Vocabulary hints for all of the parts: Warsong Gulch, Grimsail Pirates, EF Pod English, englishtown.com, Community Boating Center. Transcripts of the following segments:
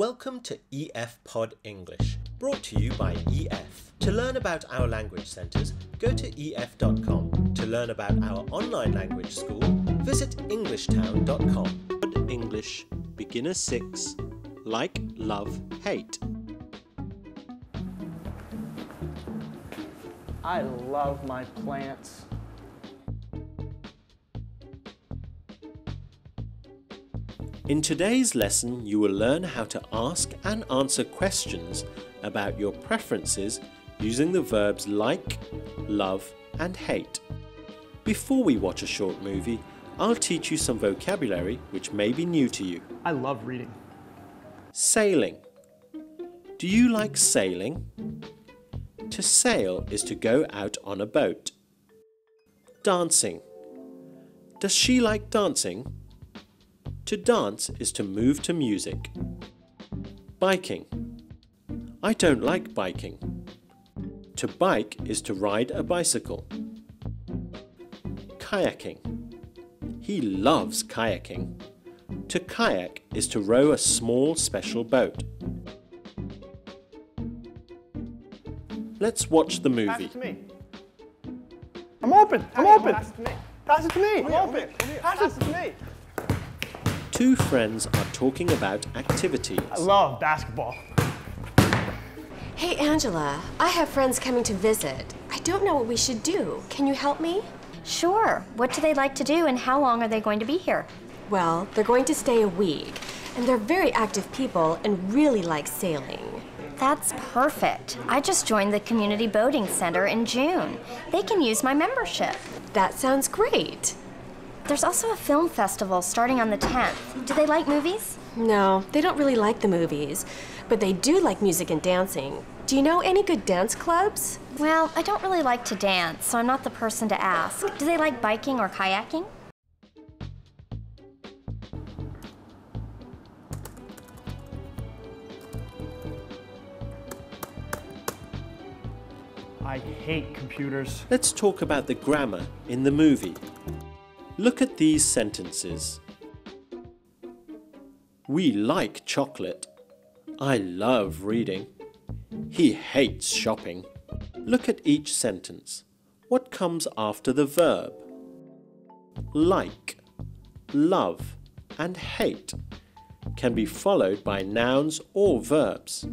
Welcome to EF Pod English, brought to you by EF. To learn about our language centres, go to ef.com. To learn about our online language school, visit englishtown.com. English, Beginner 6, Like, Love, Hate. I love my plants. In today's lesson, you will learn how to ask and answer questions about your preferences using the verbs like, love, and hate. Before we watch a short movie, I'll teach you some vocabulary which may be new to you. I love reading. Sailing. Do you like sailing? To sail is to go out on a boat. Dancing. Does she like dancing? To dance is to move to music. Biking. I don't like biking. To bike is to ride a bicycle. Kayaking. He loves kayaking. To kayak is to row a small special boat. Let's watch the movie. Pass it to me. I'm open. I'm open. Pass it to me. Pass it to me. I'm open. Pass it to me. Two friends are talking about activities. I love basketball. Hey, Angela. I have friends coming to visit. I don't know what we should do. Can you help me? Sure. What do they like to do and how long are they going to be here? Well, they're going to stay a week, and they're very active people and really like sailing. That's perfect. I just joined the Community Boating Center in June. They can use my membership. That sounds great. There's also a film festival starting on the 10th. Do they like movies? No, they don't really like the movies, but they do like music and dancing. Do you know any good dance clubs? Well, I don't really like to dance, so I'm not the person to ask. Do they like biking or kayaking? I hate computers. Let's talk about the grammar in the movie. Look at these sentences. We like chocolate. I love reading. He hates shopping. Look at each sentence. What comes after the verb? Like, love, and hate can be followed by nouns or verbs.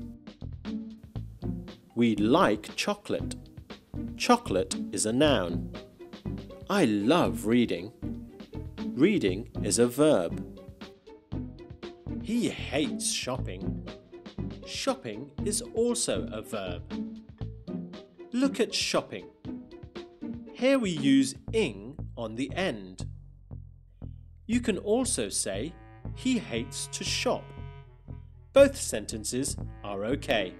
We like chocolate. Chocolate is a noun. I love reading. Reading is a verb. He hates shopping. Shopping is also a verb. Look at shopping. Here we use ing on the end. You can also say, he hates to shop. Both sentences are okay.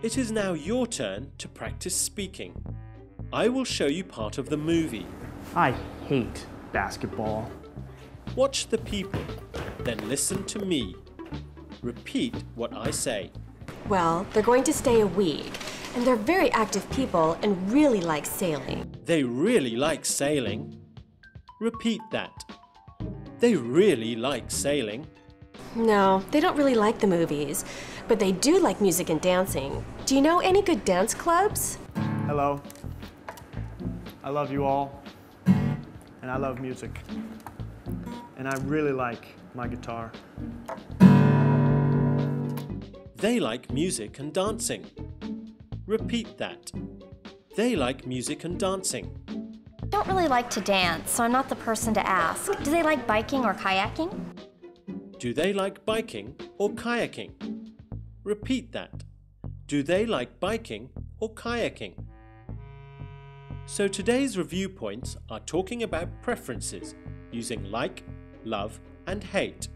It is now your turn to practice speaking. I will show you part of the movie. I hate basketball. Watch the people, then listen to me. Repeat what I say. Well, they're going to stay a week, and they're very active people and really like sailing. They really like sailing. Repeat that. They really like sailing. No, they don't really like the movies, but they do like music and dancing. Do you know any good dance clubs? Hello. I love you all, and I love music. And I really like my guitar. They like music and dancing. Repeat that. They like music and dancing. I don't really like to dance, so I'm not the person to ask. Do they like biking or kayaking? Do they like biking or kayaking? Repeat that. Do they like biking or kayaking? So today's review points are talking about preferences using like, love, and hate.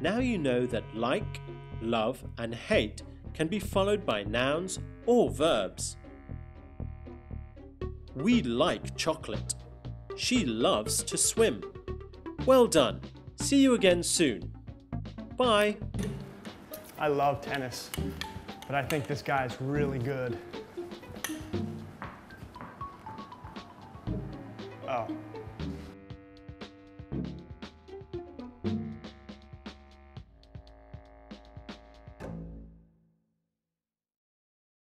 Now you know that like, love, and hate can be followed by nouns or verbs. We like chocolate. She loves to swim. Well done. See you again soon. Bye. I love tennis, but I think this guy's really good.